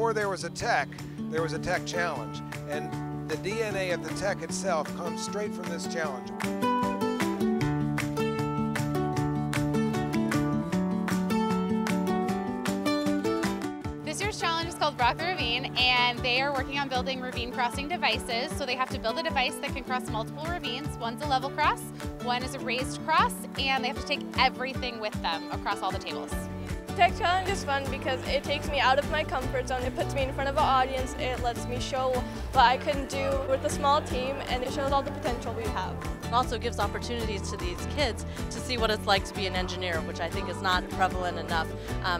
before there was a tech, there was a tech challenge. And the DNA of the tech itself comes straight from this challenge. This year's challenge is called Rock the Ravine, and they are working on building ravine crossing devices. So they have to build a device that can cross multiple ravines. One's a level cross, one is a raised cross, and they have to take everything with them across all the tables. The Tech Challenge is fun because it takes me out of my comfort zone, it puts me in front of an audience, it lets me show what I can do with a small team, and it shows all the potential we have. It also gives opportunities to these kids to see what it's like to be an engineer, which I think is not prevalent enough.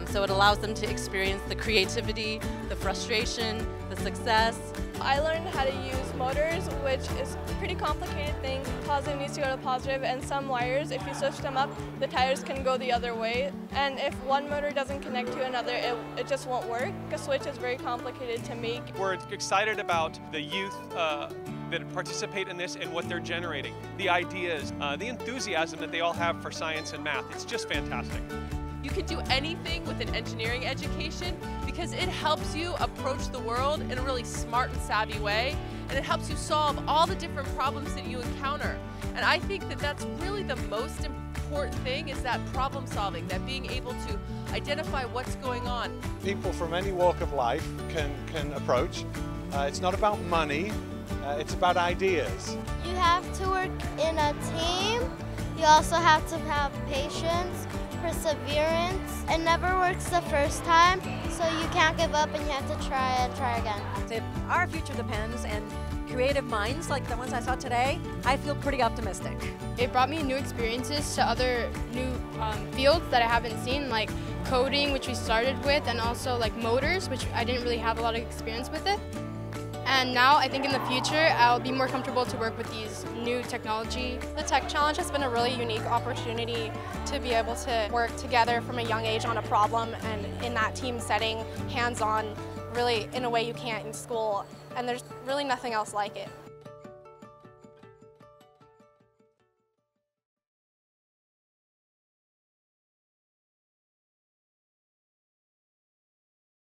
So it allows them to experience the creativity, the frustration, the success. I learned how to use motors, which is a pretty complicated thing. Positive needs to go to positive, and some wires, if you switch them up, the tires can go the other way. And if one motor doesn't connect to another, it just won't work. A switch is very complicated to make. We're excited about the youth that participate in this and what they're generating, the ideas, the enthusiasm that they all have for science and math. It's just fantastic. You can do anything with an engineering education because it helps you approach the world in a really smart and savvy way, and it helps you solve all the different problems that you encounter. And I think that that's really the most important thing, is that problem solving, that being able to identify what's going on. People from any walk of life can approach. It's not about money, it's about ideas. You have to work in a team. You also have to have patience, perseverance. It never works the first time, so you can't give up and you have to try and try again. Our future depends, and creative minds like the ones I saw today, I feel pretty optimistic. It brought me new experiences to other new fields that I haven't seen, like coding, which we started with, and also like motors, which I didn't really have a lot of experience with it. And now I think in the future, I'll be more comfortable to work with these new technology. The Tech Challenge has been a really unique opportunity to be able to work together from a young age on a problem, and in that team setting, hands-on, really in a way you can't in school. And there's really nothing else like it.